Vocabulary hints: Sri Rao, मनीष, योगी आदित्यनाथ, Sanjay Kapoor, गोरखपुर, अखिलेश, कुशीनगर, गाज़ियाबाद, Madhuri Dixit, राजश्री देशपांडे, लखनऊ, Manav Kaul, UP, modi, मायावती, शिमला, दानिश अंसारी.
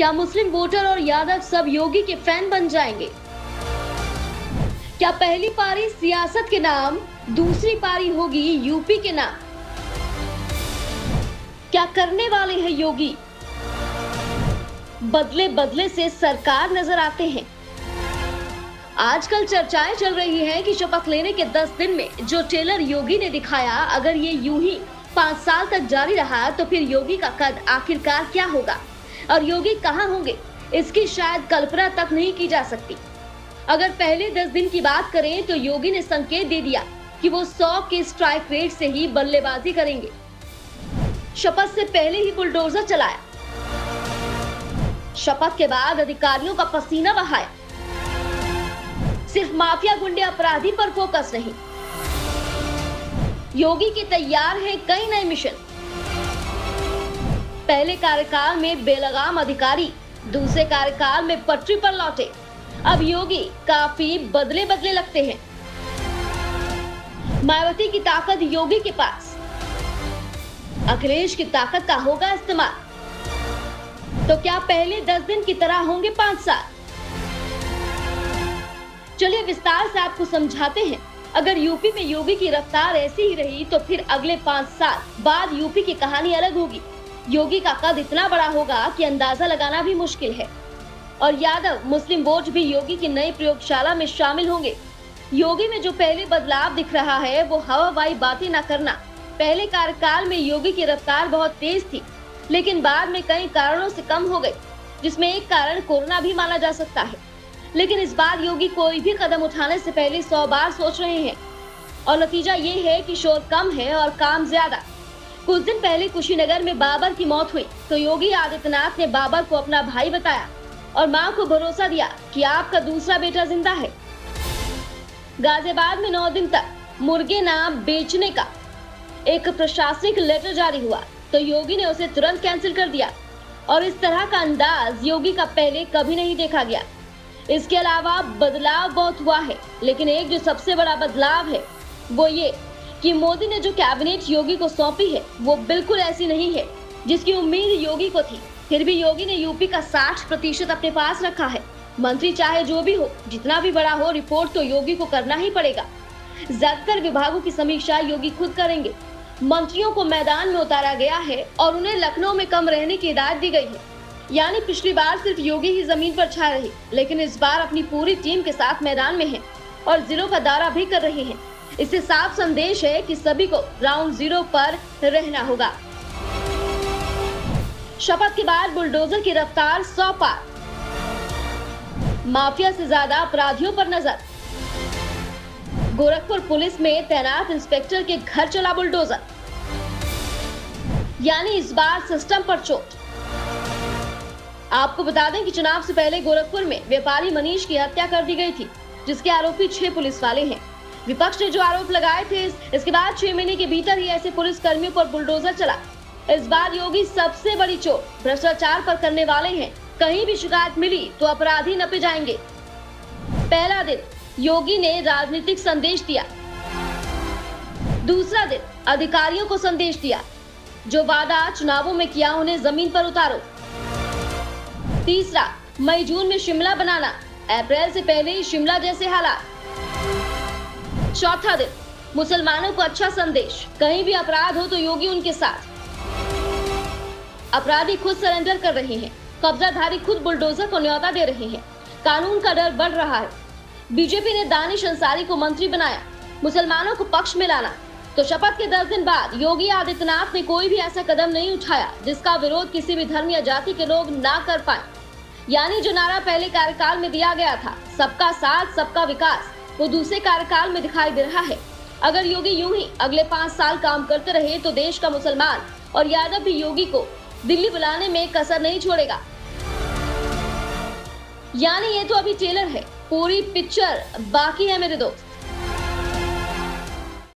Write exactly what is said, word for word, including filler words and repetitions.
क्या मुस्लिम वोटर और यादव सब योगी के फैन बन जाएंगे? क्या पहली पारी सियासत के नाम, दूसरी पारी होगी यूपी के नाम? क्या करने वाले हैं योगी? बदले बदले से सरकार नजर आते हैं। आजकल चर्चाएं चल रही हैं कि शपथ लेने के दस दिन में जो ट्रेलर योगी ने दिखाया, अगर ये यूं ही पाँच साल तक जारी रहा तो फिर योगी का कद आखिरकार क्या होगा और योगी कहाँ होंगे, इसकी शायद कल्पना तक नहीं की जा सकती। अगर पहले दस दिन की बात करें तो योगी ने संकेत दे दिया कि वो सौ के स्ट्राइक रेट से ही बल्लेबाजी करेंगे। शपथ से पहले ही बुलडोजर चलाया, शपथ के बाद अधिकारियों का पसीना बहाया। सिर्फ माफिया गुंडे अपराधी पर फोकस नहीं, योगी के तैयार हैं कई नए मिशन। पहले कार्यकाल में बेलगाम अधिकारी, दूसरे कार्यकाल में पटरी पर लौटे। अब योगी काफी बदले बदले लगते हैं। मायावती की ताकत योगी के पास, अखिलेश की ताकत का होगा इस्तेमाल। तो क्या पहले दस दिन की तरह होंगे पांच साल? चलिए विस्तार से आपको समझाते हैं। अगर यूपी में योगी की रफ्तार ऐसी ही रही तो फिर अगले पांच साल बाद यूपी की कहानी अलग होगी। योगी का कद इतना बड़ा होगा कि अंदाजा लगाना भी मुश्किल है। और यादव मुस्लिम वोट भी योगी की नई प्रयोगशाला में शामिल होंगे। योगी में जो पहले बदलाव दिख रहा है वो हवाबाई बातें न करना। पहले कार्यकाल में योगी की रफ्तार बहुत तेज थी, लेकिन बाद में कई कारणों से कम हो गई, जिसमें एक कारण कोरोना भी माना जा सकता है। लेकिन इस बार योगी कोई भी कदम उठाने से पहले सौ बार सोच रहे हैं और नतीजा ये है कि शोर कम है और काम ज्यादा। कुछ दिन पहले कुशीनगर में बाबर की मौत हुई तो योगी आदित्यनाथ ने बाबर को अपना भाई बताया और मां को भरोसा दिया कि आपका दूसरा बेटा जिंदा है। गाज़ियाबाद में नौ दिन तक मुर्गे ना बेचने का एक प्रशासनिक लेटर जारी हुआ तो योगी ने उसे तुरंत कैंसिल कर दिया और इस तरह का अंदाज योगी का पहले कभी नहीं देखा गया। इसके अलावा बदलाव बहुत हुआ है, लेकिन एक जो सबसे बड़ा बदलाव है वो ये कि मोदी ने जो कैबिनेट योगी को सौंपी है वो बिल्कुल ऐसी नहीं है जिसकी उम्मीद योगी को थी। फिर भी योगी ने यूपी का साठ प्रतिशत अपने पास रखा है। मंत्री चाहे जो भी हो, जितना भी बड़ा हो, रिपोर्ट तो योगी को करना ही पड़ेगा। ज्यादातर विभागों की समीक्षा योगी खुद करेंगे। मंत्रियों को मैदान में उतारा गया है और उन्हें लखनऊ में कम रहने की हिदायत दी गई है। यानी पिछली बार सिर्फ योगी ही जमीन पर छा रही, लेकिन इस बार अपनी पूरी टीम के साथ मैदान में है और जिलों का दौरा भी कर रहे हैं। इससे साफ संदेश है कि सभी को राउंड जीरो पर रहना होगा। शपथ के बाद बुलडोजर की रफ्तार सौ पार, माफिया से ज्यादा अपराधियों पर नजर। गोरखपुर पुलिस में तैनात इंस्पेक्टर के घर चला बुलडोजर, यानी इस बार सिस्टम पर चोट। आपको बता दें कि चुनाव से पहले गोरखपुर में व्यापारी मनीष की हत्या कर दी गई थी, जिसके आरोपी छह पुलिस वाले हैं। विपक्ष ने जो आरोप लगाए थे, इसके बाद छह महीने के भीतर ही ऐसे पुलिस कर्मियों पर बुलडोजर चला। इस बार योगी सबसे बड़ी चोट भ्रष्टाचार पर करने वाले हैं। कहीं भी शिकायत मिली तो अपराधी नपे जाएंगे। पहला दिन योगी ने राजनीतिक संदेश दिया, दूसरा दिन अधिकारियों को संदेश दिया, जो वादा चुनावों में किया उन्हें जमीन पर उतारो। तीसरा, मई जून में शिमला बनाना, अप्रैल से पहले ही शिमला जैसे हालात। चौथा दिन मुसलमानों को अच्छा संदेश, कहीं भी अपराध हो तो योगी उनके साथ। अपराधी खुद सरेंडर कर रहे हैं, कब्जाधारी खुद बुलडोजर को न्योता दे रहे हैं। कानून का डर बढ़ रहा है। बीजेपी ने दानिश अंसारी को मंत्री बनाया, मुसलमानों को पक्ष में लाना। तो शपथ के दस दिन बाद योगी आदित्यनाथ ने कोई भी ऐसा कदम नहीं उठाया जिसका विरोध किसी भी धर्म या जाति के लोग ना कर पाए। यानी जो नारा पहले कार्यकाल में दिया गया था, सबका साथ सबका विकास, वो दूसरे कार्यकाल में दिखाई दे रहा है। अगर योगी यूं ही अगले पाँच साल काम करते रहे तो देश का मुसलमान और यादव भी योगी को दिल्ली बुलाने में कसर नहीं छोड़ेगा। यानी ये तो अभी ट्रेलर है, पूरी पिक्चर बाकी है मेरे दोस्त।